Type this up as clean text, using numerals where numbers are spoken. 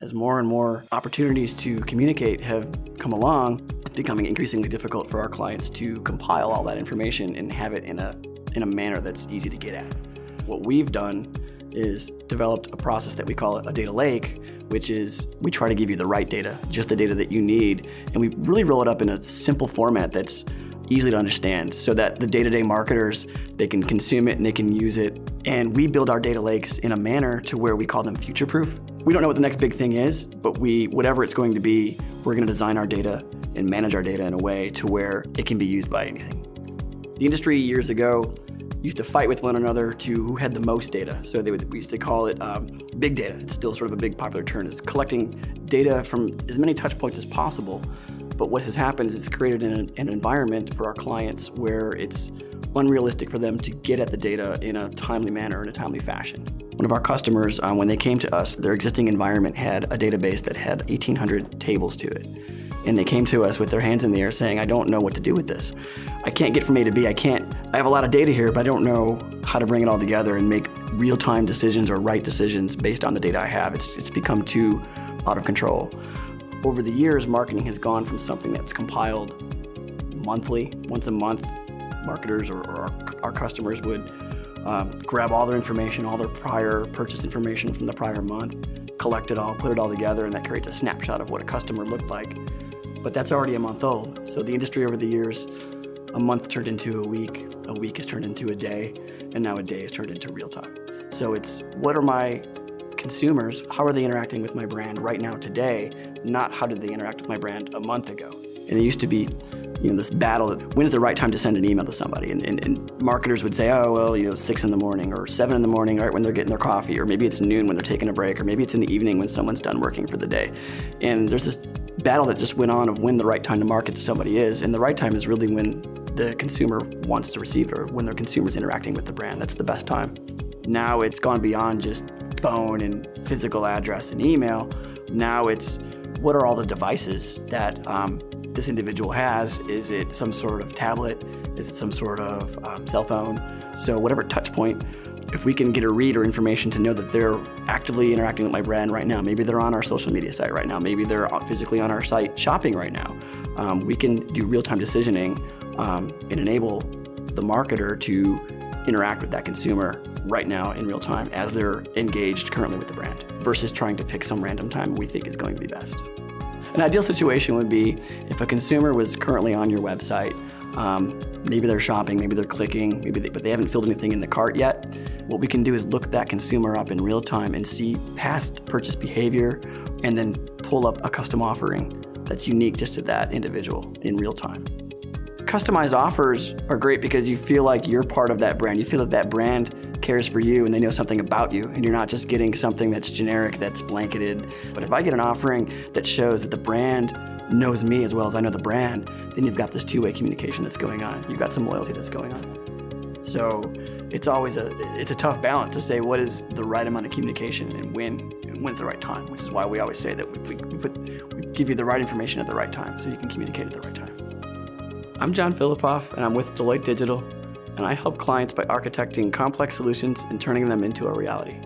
As more and more opportunities to communicate have come along, it's becoming increasingly difficult for our clients to compile all that information and have it in a manner that's easy to get at. What we've done is developed a process that we call a data lake, which is we try to give you the right data, just the data that you need, and we really roll it up in a simple format that's easily to understand so that the day-to-day marketers, they can consume it and they can use it. And we build our data lakes in a manner to where we call them future-proof. We don't know what the next big thing is, but whatever it's going to be, we're going to design our data and manage our data in a way to where it can be used by anything. The industry years ago used to fight with one another to who had the most data. So we used to call it big data. It's still sort of a big popular term. It's collecting data from as many touch points as possible. But what has happened is it's created an environment for our clients where it's unrealistic for them to get at the data in a timely manner, in a timely fashion. One of our customers, when they came to us, their existing environment had a database that had 1,800 tables to it. And they came to us with their hands in the air saying, I don't know what to do with this. I can't get from A to B. I have a lot of data here, but I don't know how to bring it all together and make real-time decisions or right decisions based on the data I have. It's become too out of control. Over the years, marketing has gone from something that's compiled monthly, once a month. Marketers or our customers would grab all their information, all their prior purchase information from the prior month, collect it all, put it all together, and that creates a snapshot of what a customer looked like. But that's already a month old. So the industry over the years, a month turned into a week has turned into a day, and now a day has turned into real time. So it's, what are my consumers, how are they interacting with my brand right now today, not how did they interact with my brand a month ago. And it used to be, you know, this battle of when is the right time to send an email to somebody, and marketers would say, oh, well, you know, 6 in the morning or 7 in the morning, right when they're getting their coffee, or maybe it's noon when they're taking a break, or maybe it's in the evening when someone's done working for the day. And there's this battle that just went on of when the right time to market to somebody is, and the right time is really when the consumer wants to receive it or when their consumer's interacting with the brand. That's the best time. Now it's gone beyond just phone and physical address and email. Now it's, what are all the devices that this individual has? Is it some sort of tablet? Is it some sort of cell phone? So whatever touch point, if we can get a read or information to know that they're actively interacting with my brand right now, maybe they're on our social media site right now, maybe they're physically on our site shopping right now, we can do real-time decisioning and enable the marketer to interact with that consumer right now in real time as they're engaged currently with the brand versus trying to pick some random time we think is going to be best. An ideal situation would be if a consumer was currently on your website, maybe they're shopping, maybe they're clicking, but they haven't filled anything in the cart yet. What we can do is look that consumer up in real time and see past purchase behavior and then pull up a custom offering that's unique just to that individual in real time. Customized offers are great because you feel like you're part of that brand. You feel that that brand cares for you and they know something about you, and you're not just getting something that's generic, that's blanketed. But if I get an offering that shows that the brand knows me as well as I know the brand, then you've got this two-way communication that's going on. You've got some loyalty that's going on. So it's always it's a tough balance to say what is the right amount of communication and when's the right time, which is why we always say that we give you the right information at the right time so you can communicate at the right time. I'm John Filipoff, and I'm with Deloitte Digital, and I help clients by architecting complex solutions and turning them into a reality.